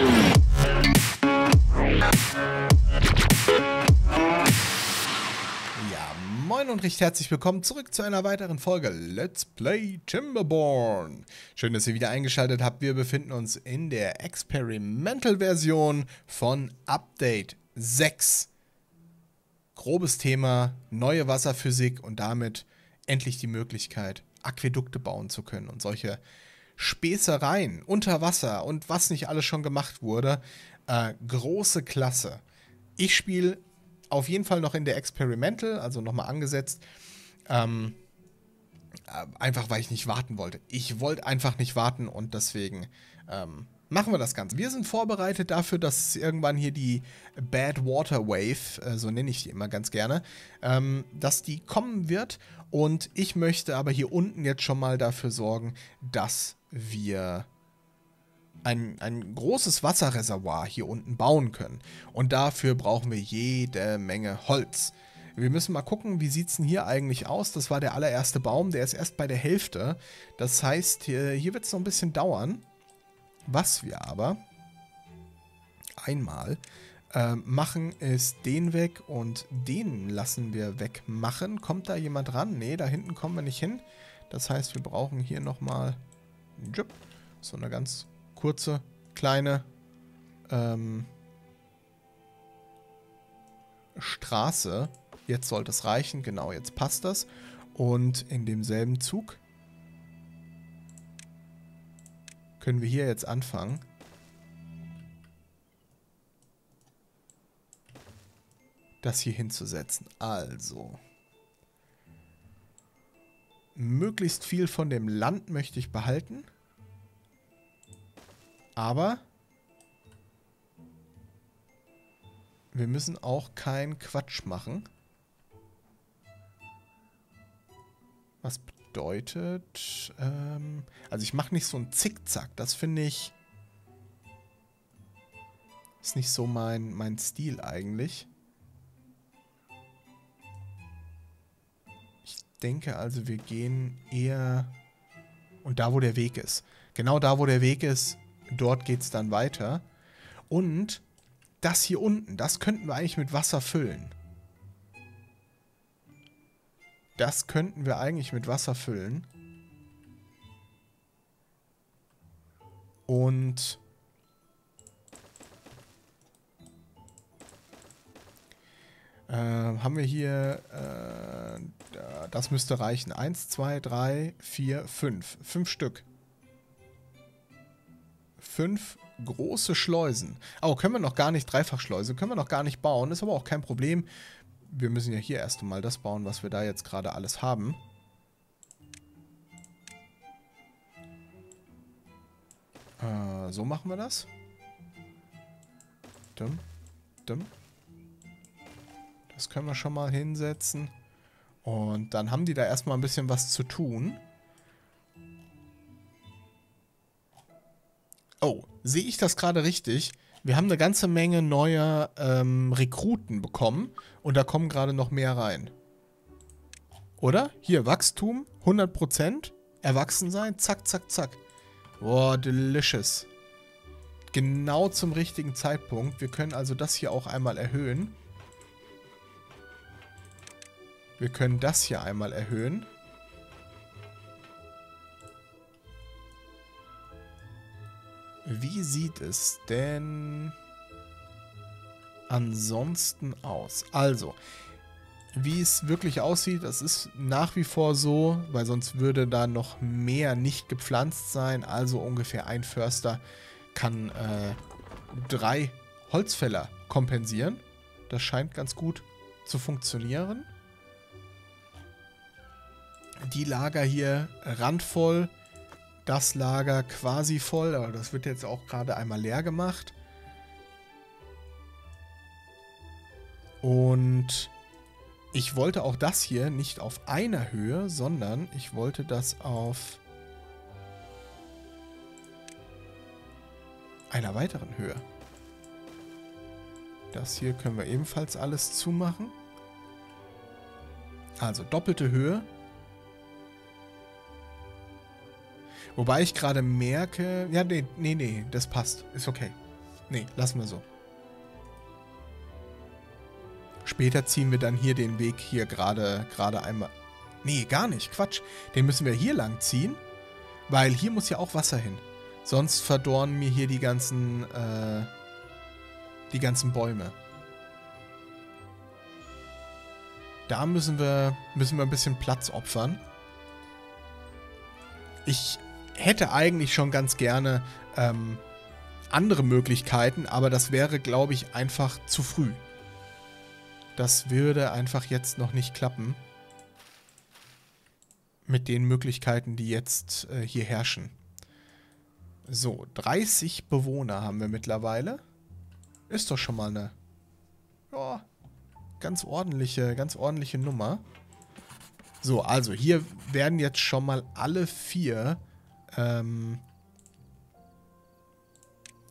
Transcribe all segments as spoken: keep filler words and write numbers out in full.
Ja, moin und recht herzlich willkommen zurück zu einer weiteren Folge Let's Play Timberborn. Schön, dass ihr wieder eingeschaltet habt. Wir befinden uns in der Experimental-Version von Update sechs. Grobes Thema, neue Wasserphysik und damit endlich die Möglichkeit, Aquädukte bauen zu können und solche Späßereien unter Wasser und was nicht alles schon gemacht wurde. Äh, große Klasse. Ich spiele auf jeden Fall noch in der Experimental, also nochmal angesetzt. Ähm, einfach, weil ich nicht warten wollte. Ich wollte einfach nicht warten und deswegen ähm, machen wir das Ganze. Wir sind vorbereitet dafür, dass irgendwann hier die Bad Water Wave, äh, so nenne ich die immer ganz gerne, ähm, dass die kommen wird. Und ich möchte aber hier unten jetzt schon mal dafür sorgen, dass wir ein, ein großes Wasserreservoir hier unten bauen können. Und dafür brauchen wir jede Menge Holz. Wir müssen mal gucken, wie sieht es denn hier eigentlich aus? Das war der allererste Baum, der ist erst bei der Hälfte. Das heißt, hier, hier wird es noch ein bisschen dauern. Was wir aber einmal äh, machen, ist den weg und den lassen wir wegmachen. Kommt da jemand ran? Ne, da hinten kommen wir nicht hin. Das heißt, wir brauchen hier nochmal so eine ganz kurze, kleine ähm, Straße. Jetzt sollte es reichen. Genau, jetzt passt das. Und in demselben Zug können wir hier jetzt anfangen. Das hier hinzusetzen. Also. Möglichst viel von dem Land möchte ich behalten. Aber wir müssen auch keinen Quatsch machen. Was bedeutet, ähm, also ich mache nicht so einen Zickzack. Das finde ich, ist nicht so mein, mein Stil eigentlich. Ich denke also, wir gehen eher, und da wo der Weg ist, genau da wo der Weg ist, dort geht es dann weiter. Und das hier unten, das könnten wir eigentlich mit Wasser füllen. Das könnten wir eigentlich mit Wasser füllen. Und äh, haben wir hier, äh, das müsste reichen. eins, zwei, drei, vier, fünf. Fünf Stück. Fünf große Schleusen. Oh, können wir noch gar nicht, Dreifachschleuse, können wir noch gar nicht bauen. Ist aber auch kein Problem. Wir müssen ja hier erst einmal das bauen, was wir da jetzt gerade alles haben. Äh, so machen wir das. Dumm, dumm. Das können wir schon mal hinsetzen. Und dann haben die da erstmal ein bisschen was zu tun. Oh, sehe ich das gerade richtig? Wir haben eine ganze Menge neuer ähm, Rekruten bekommen und da kommen gerade noch mehr rein. Oder? Hier, Wachstum, hundert Prozent, Erwachsensein, zack, zack, zack. Boah, delicious. Genau zum richtigen Zeitpunkt. Wir können also das hier auch einmal erhöhen. Wir können das hier einmal erhöhen. Wie sieht es denn ansonsten aus? Also, wie es wirklich aussieht, das ist nach wie vor so, weil sonst würde da noch mehr nicht gepflanzt sein. Also ungefähr ein Förster kann äh, drei Holzfäller kompensieren. Das scheint ganz gut zu funktionieren. Die Lager hier randvoll. Das Lager quasi voll, aber das wird jetzt auch gerade einmal leer gemacht. Und ich wollte auch das hier nicht auf einer Höhe, sondern ich wollte das auf einer weiteren Höhe. Das hier können wir ebenfalls alles zumachen. Also doppelte Höhe. Wobei ich gerade merke, ja, nee, nee, nee, das passt, ist okay. Nee, lassen wir so. Später ziehen wir dann hier den Weg hier gerade gerade einmal... Nee, gar nicht, Quatsch. Den müssen wir hier lang ziehen, weil hier muss ja auch Wasser hin. Sonst verdorren mir hier die ganzen, äh, die ganzen Bäume. Da müssen wir, müssen wir ein bisschen Platz opfern. Ich hätte eigentlich schon ganz gerne ähm, andere Möglichkeiten, aber das wäre, glaube ich, einfach zu früh. Das würde einfach jetzt noch nicht klappen. Mit den Möglichkeiten, die jetzt äh, hier herrschen. So, dreißig Bewohner haben wir mittlerweile. Ist doch schon mal eine ja, ganz ordentliche, ganz ordentliche Nummer. So, also hier werden jetzt schon mal alle vier ähm,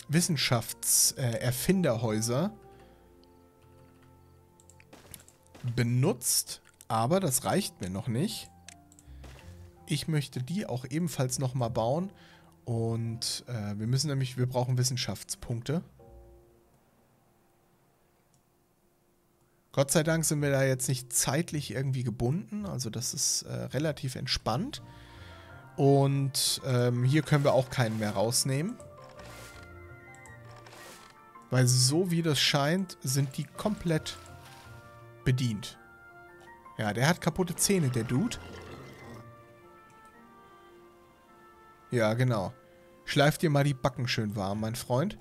Wissenschaftserfinderhäuser äh, benutzt, aber das reicht mir noch nicht. Ich möchte die auch ebenfalls nochmal bauen. Und äh, wir müssen nämlich, wir brauchen Wissenschaftspunkte. Gott sei Dank sind wir da jetzt nicht zeitlich irgendwie gebunden. Also das ist äh, relativ entspannt. Und ähm, hier können wir auch keinen mehr rausnehmen. Weil so wie das scheint, sind die komplett bedient. Ja, der hat kaputte Zähne, der Dude. Ja, genau. Schleif dir mal die Backen schön warm, mein Freund.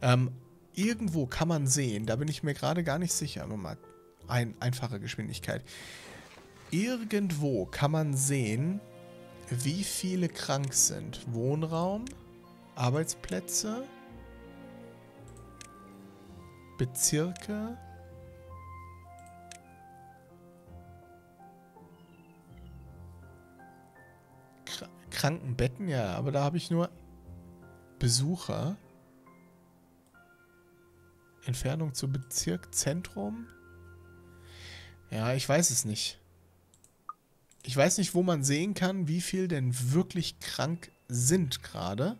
Ähm, irgendwo kann man sehen, da bin ich mir gerade gar nicht sicher, aber mal ein, einfache Geschwindigkeit. Irgendwo kann man sehen, wie viele krank sind. Wohnraum, Arbeitsplätze, Bezirke. Krankenbetten, ja, aber da habe ich nur Besucher. Entfernung zu Bezirk, Zentrum. Ja, ich weiß es nicht. Ich weiß nicht, wo man sehen kann, wie viel denn wirklich krank sind gerade.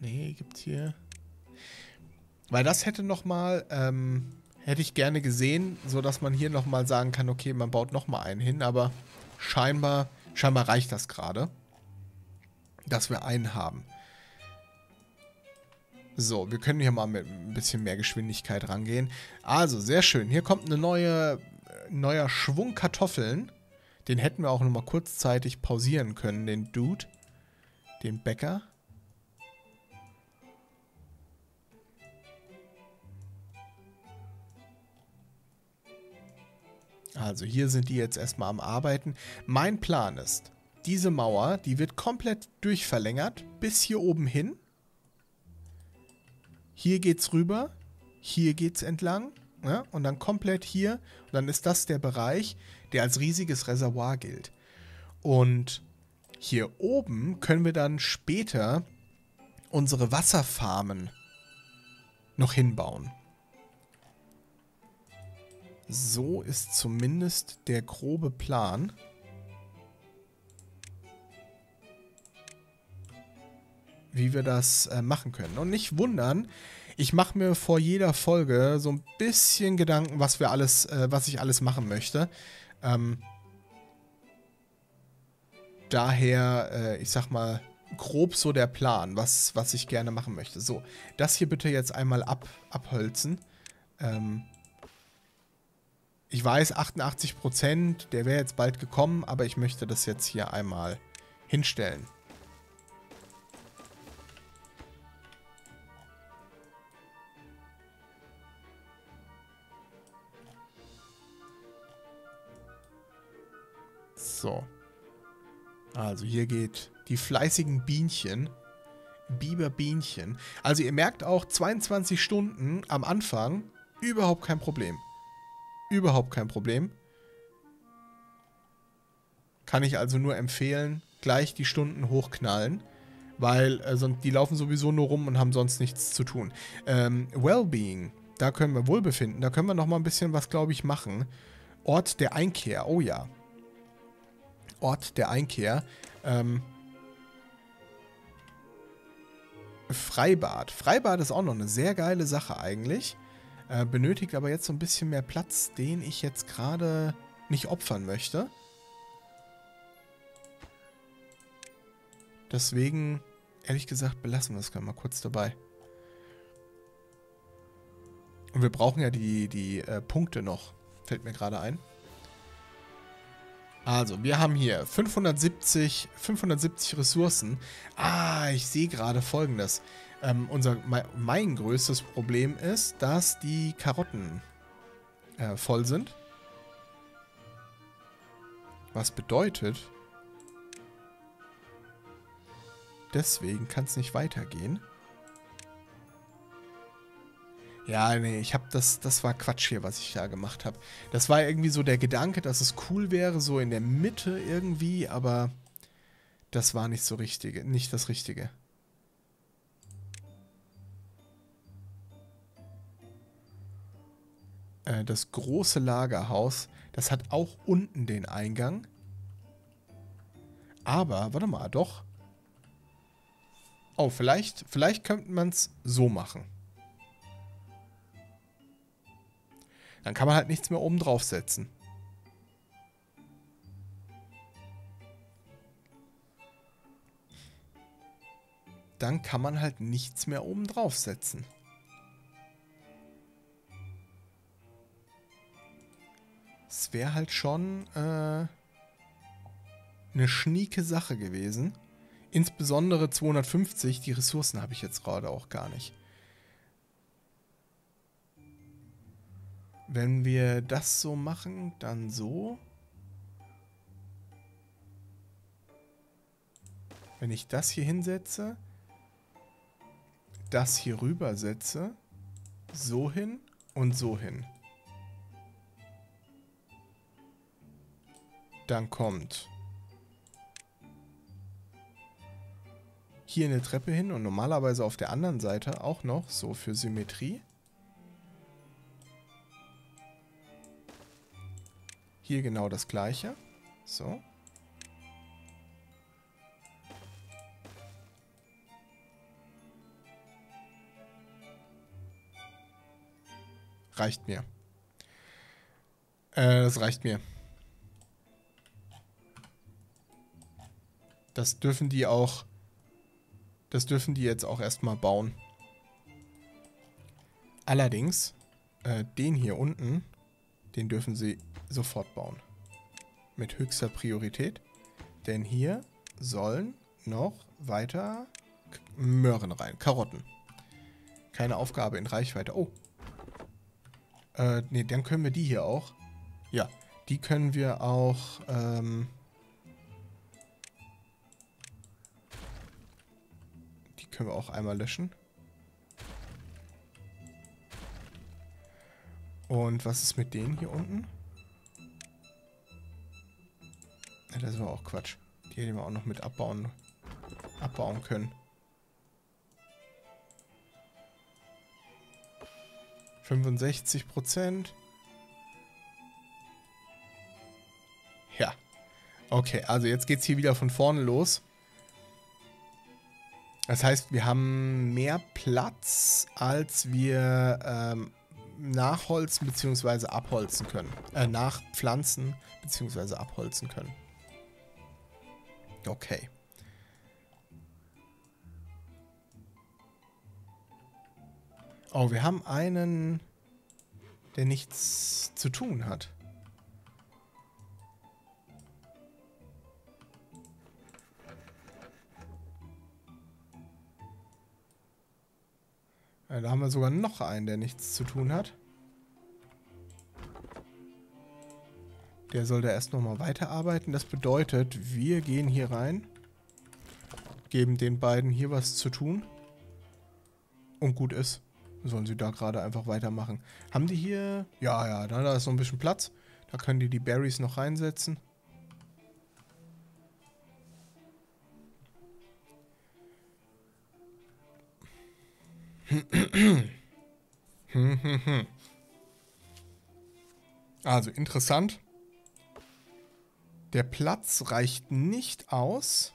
Nee, gibt hier... Weil das hätte nochmal, ähm, hätte ich gerne gesehen, sodass man hier nochmal sagen kann, okay, man baut nochmal einen hin, aber scheinbar... Scheinbar reicht das gerade, dass wir einen haben. So, wir können hier mal mit ein bisschen mehr Geschwindigkeit rangehen. Also, sehr schön. Hier kommt eine neue, neuer Schwung Kartoffeln. Den hätten wir auch nochmal kurzzeitig pausieren können, den Dude. Den Bäcker. Also hier sind die jetzt erstmal am Arbeiten. Mein Plan ist, diese Mauer, die wird komplett durchverlängert bis hier oben hin. Hier geht's rüber, hier geht's entlang, ne? Und dann komplett hier. Und dann ist das der Bereich, der als riesiges Reservoir gilt. Und hier oben können wir dann später unsere Wasserfarmen noch hinbauen. So ist zumindest der grobe Plan. Wie wir das äh, machen können. Und nicht wundern, ich mache mir vor jeder Folge so ein bisschen Gedanken, was wir alles, äh, was ich alles machen möchte. Ähm, daher, äh, ich sag mal, grob so der Plan, was, was ich gerne machen möchte. So, das hier bitte jetzt einmal ab, abholzen. Ähm. Ich weiß, achtundachtzig Prozent, der wäre jetzt bald gekommen, aber ich möchte das jetzt hier einmal hinstellen. So. Also hier geht die fleißigen Bienchen. Biberbienchen. Also ihr merkt auch, zweiundzwanzig Stunden am Anfang, überhaupt kein Problem. Überhaupt kein Problem. Kann ich also nur empfehlen, gleich die Stunden hochknallen, weil äh, sonst, die laufen sowieso nur rum und haben sonst nichts zu tun. Ähm, Wellbeing, da können wir Wohlbefinden, da können wir nochmal ein bisschen was, glaube ich, machen. Ort der Einkehr, oh ja. Ort der Einkehr. Ähm, Freibad. Freibad ist auch noch eine sehr geile Sache eigentlich. Äh, benötigt aber jetzt so ein bisschen mehr Platz, den ich jetzt gerade nicht opfern möchte. Deswegen, ehrlich gesagt, belassen wir es mal kurz dabei. Und wir brauchen ja die, die äh, Punkte noch. Fällt mir gerade ein. Also, wir haben hier fünfhundertsiebzig Ressourcen. Ah, ich sehe gerade Folgendes. Ähm, unser, mein größtes Problem ist, dass die Karotten äh, voll sind. Was bedeutet, deswegen kann es nicht weitergehen. Ja, nee, ich hab das, das war Quatsch hier, was ich da gemacht habe. Das war irgendwie so der Gedanke, dass es cool wäre, so in der Mitte irgendwie, aber das war nicht so richtige, nicht das Richtige. Äh, das große Lagerhaus, das hat auch unten den Eingang. Aber, warte mal, doch. Oh, vielleicht, vielleicht könnte man es so machen. Dann kann man halt nichts mehr oben drauf setzen. Dann kann man halt nichts mehr oben drauf setzen. Es wäre halt schon äh, eine schnieke Sache gewesen. Insbesondere zweihundertfünfzig, die Ressourcen habe ich jetzt gerade auch gar nicht. Wenn wir das so machen, dann so. Wenn ich das hier hinsetze, das hier rüber setze, so hin und so hin. Dann kommt hier eine Treppe hin und normalerweise auf der anderen Seite auch noch, so für Symmetrie. Hier genau das gleiche. So. Reicht mir. Äh, das reicht mir. Das dürfen die auch... Das dürfen die jetzt auch erstmal bauen. Allerdings, äh, den hier unten... Den dürfen sie sofort bauen. Mit höchster Priorität. Denn hier sollen noch weiter Möhren rein. Karotten. Keine Aufgabe in Reichweite. Oh. Äh, ne, dann können wir die hier auch. Ja, die können wir auch, ähm... Die können wir auch einmal löschen. Und was ist mit denen hier unten? Ja, das war auch Quatsch. Die hätten wir auch noch mit abbauen, abbauen können. fünfundsechzig Prozent. Ja. Okay, also jetzt geht es hier wieder von vorne los. Das heißt, wir haben mehr Platz, als wir... Ähm, nachholzen bzw. abholzen können. Äh, nachpflanzen bzw. abholzen können. Okay. Oh, wir haben einen, der nichts zu tun hat. Da haben wir sogar noch einen, der nichts zu tun hat. Der soll da erst nochmal weiterarbeiten. Das bedeutet, wir gehen hier rein, geben den beiden hier was zu tun. Und gut ist. Sollen sie da gerade einfach weitermachen. Haben die hier... Ja, ja, da ist noch ein bisschen Platz. Da können die die Berries noch reinsetzen. Also interessant. Der Platz reicht nicht aus,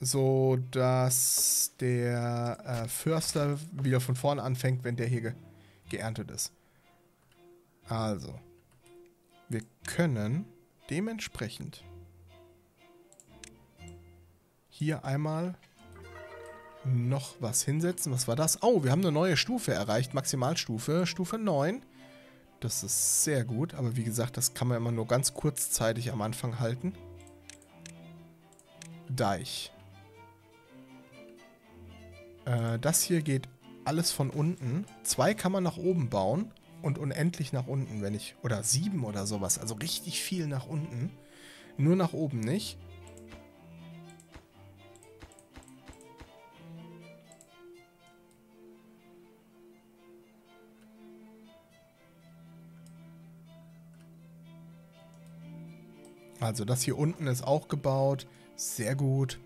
so dass der äh, Förster wieder von vorne anfängt, wenn der hier ge geerntet ist. Also, wir können dementsprechend hier einmal noch was hinsetzen. Was war das? Oh, wir haben eine neue Stufe erreicht. Maximalstufe, Stufe neun. Das ist sehr gut, aber wie gesagt, das kann man immer nur ganz kurzzeitig am Anfang halten. Deich. Äh, das hier geht alles von unten. Zwei kann man nach oben bauen und unendlich nach unten, wenn ich... Oder sieben oder sowas, also richtig viel nach unten. Nur nach oben nicht. Also das hier unten ist auch gebaut. Sehr gut.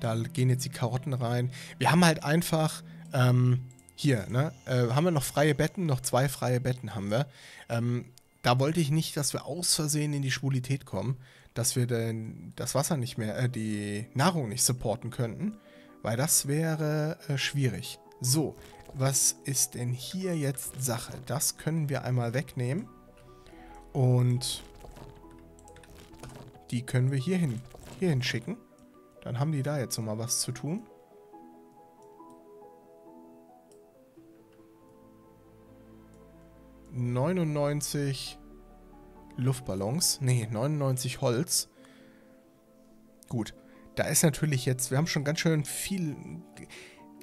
Da gehen jetzt die Karotten rein. Wir haben halt einfach... Ähm, hier, ne? Äh, haben wir noch freie Betten? Noch zwei freie Betten haben wir. Ähm, da wollte ich nicht, dass wir aus Versehen in die Schwulität kommen. Dass wir denn das Wasser nicht mehr... Äh, die Nahrung nicht supporten könnten. Weil das wäre äh, schwierig. So, was ist denn hier jetzt Sache? Das können wir einmal wegnehmen. Und... die können wir hierhin, hierhin schicken. Dann haben die da jetzt nochmal was zu tun. neunundneunzig Luftballons. Nee, neunundneunzig Holz. Gut. Da ist natürlich jetzt, wir haben schon ganz schön viel...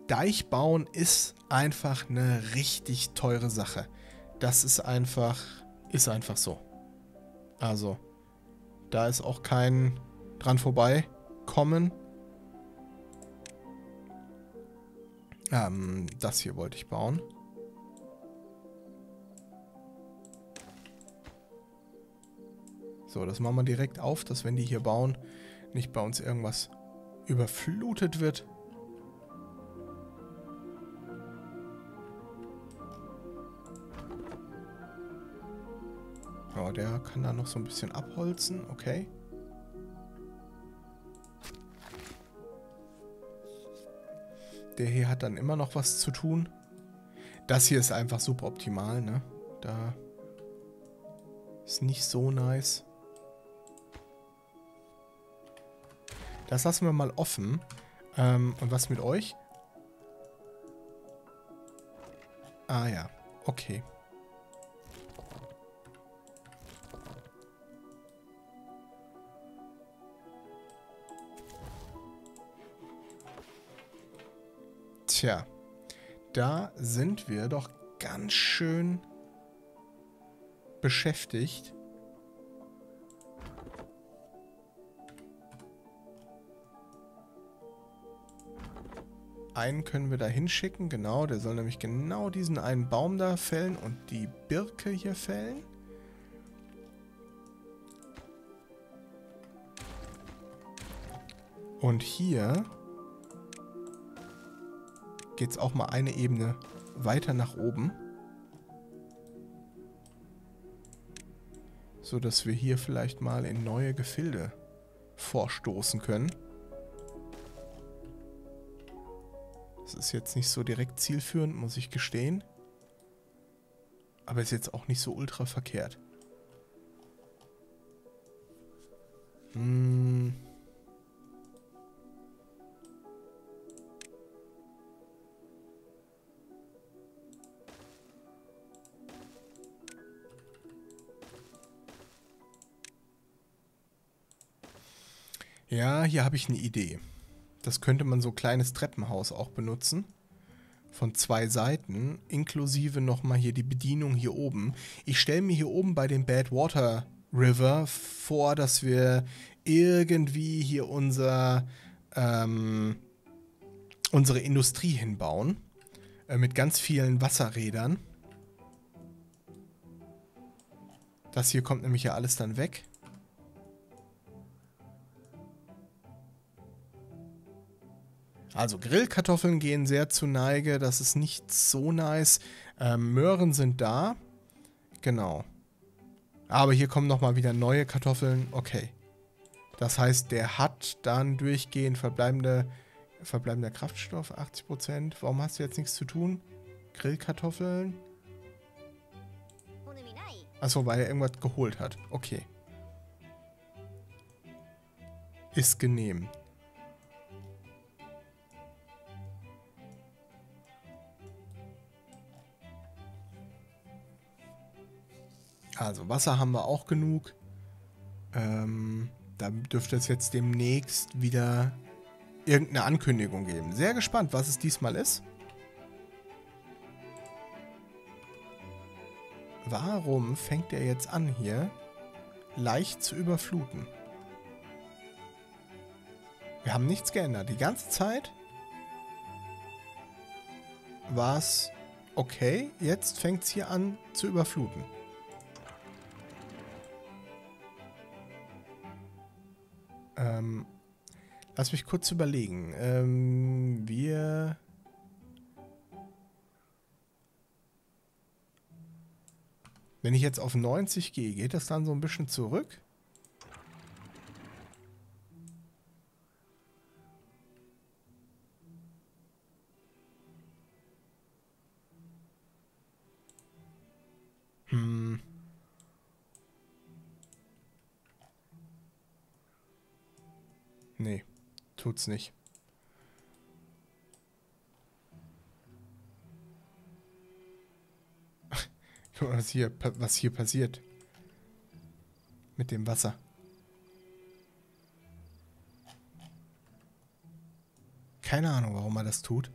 Deich bauen ist einfach eine richtig teure Sache. Das ist einfach, ist einfach so. Also... da ist auch kein dran vorbeikommen. Ähm, das hier wollte ich bauen. So, das machen wir direkt auf, dass wenn die hier bauen, nicht bei uns irgendwas überflutet wird. Oh, der kann da noch so ein bisschen abholzen. Okay. Der hier hat dann immer noch was zu tun. Das hier ist einfach suboptimal, ne? Da ist nicht so nice. Das lassen wir mal offen. Ähm, und was mit euch? Ah ja, okay. Tja, da sind wir doch ganz schön beschäftigt. Einen können wir da hinschicken, genau, der soll nämlich genau diesen einen Baum da fällen und die Birke hier fällen. Und hier... jetzt auch mal eine Ebene weiter nach oben. So dass wir hier vielleicht mal in neue Gefilde vorstoßen können. Das ist jetzt nicht so direkt zielführend, muss ich gestehen. Aber ist jetzt auch nicht so ultra verkehrt. Hm... Ja, hier habe ich eine Idee. Das könnte man so kleines Treppenhaus auch benutzen. Von zwei Seiten, inklusive nochmal hier die Bedienung hier oben. Ich stelle mir hier oben bei dem Badwater River vor, dass wir irgendwie hier unser, ähm, unsere Industrie hinbauen. Äh, mit ganz vielen Wasserrädern. Das hier kommt nämlich ja alles dann weg. Also Grillkartoffeln gehen sehr zu Neige, das ist nicht so nice. Ähm, Möhren sind da, genau. Aber hier kommen nochmal wieder neue Kartoffeln, okay. Das heißt, der hat dann durchgehend verbleibende, verbleibender Kraftstoff, achtzig Prozent. Warum hast du jetzt nichts zu tun? Grillkartoffeln. Achso, weil er irgendwas geholt hat. Okay. Ist genehm. Also Wasser haben wir auch genug. Ähm, da dürfte es jetzt demnächst wieder irgendeine Ankündigung geben. Sehr gespannt, was es diesmal ist. Warum fängt er jetzt an hier leicht zu überfluten? Wir haben nichts geändert. Die ganze Zeit war es okay. Jetzt fängt es hier an zu überfluten. Ähm, lass mich kurz überlegen. Ähm, wir... Wenn ich jetzt auf neunzig gehe, geht das dann so ein bisschen zurück? Hm. Nee, tut's nicht. Was hier, was hier passiert mit dem Wasser. Keine Ahnung, warum er das tut.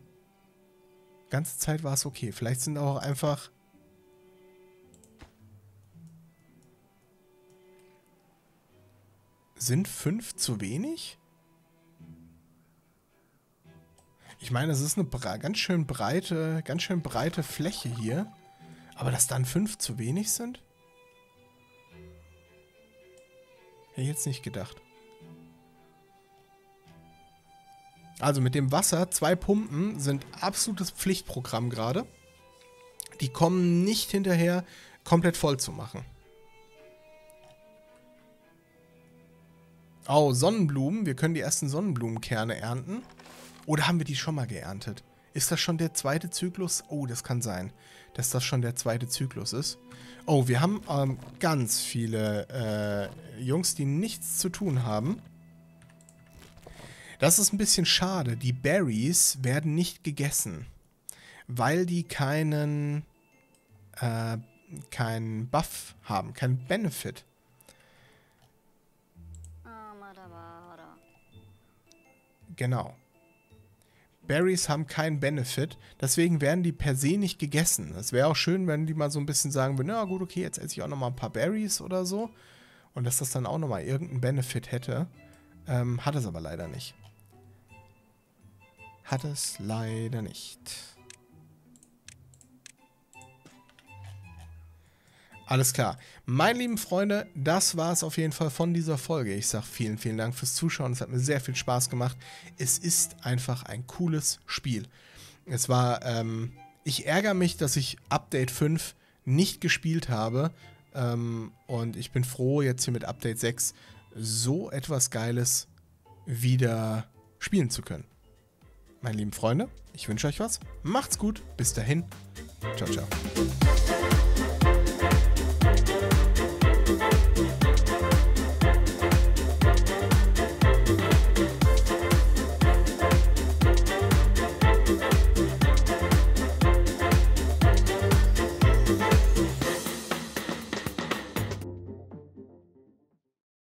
Die ganze Zeit war es okay. Vielleicht sind auch einfach... Sind fünf zu wenig? Ich meine, es ist eine ganz schön breite, ganz schön breite Fläche hier. Aber dass dann fünf zu wenig sind? Hätte ich jetzt nicht gedacht. Also mit dem Wasser, zwei Pumpen sind absolutes Pflichtprogramm gerade. Die kommen nicht hinterher, komplett voll zu machen. Oh, Sonnenblumen. Wir können die ersten Sonnenblumenkerne ernten. Oder haben wir die schon mal geerntet? Ist das schon der zweite Zyklus? Oh, das kann sein, dass das schon der zweite Zyklus ist. Oh, wir haben ähm, ganz viele äh, Jungs, die nichts zu tun haben. Das ist ein bisschen schade. Die Berries werden nicht gegessen, weil die keinen, äh, keinen Buff haben, keinen Benefit. Genau. Berries haben keinen Benefit, deswegen werden die per se nicht gegessen. Es wäre auch schön, wenn die mal so ein bisschen sagen würden, na gut, okay, jetzt esse ich auch nochmal ein paar Berries oder so. Und dass das dann auch nochmal irgendeinen Benefit hätte. Ähm, hat es aber leider nicht. Hat es leider nicht. Alles klar. Meine lieben Freunde, das war es auf jeden Fall von dieser Folge. Ich sage vielen, vielen Dank fürs Zuschauen. Es hat mir sehr viel Spaß gemacht. Es ist einfach ein cooles Spiel. Es war, ähm, ich ärgere mich, dass ich Update fünf nicht gespielt habe. Ähm, und ich bin froh, jetzt hier mit Update sechs so etwas Geiles wieder spielen zu können. Meine lieben Freunde, ich wünsche euch was. Macht's gut. Bis dahin. Ciao, ciao.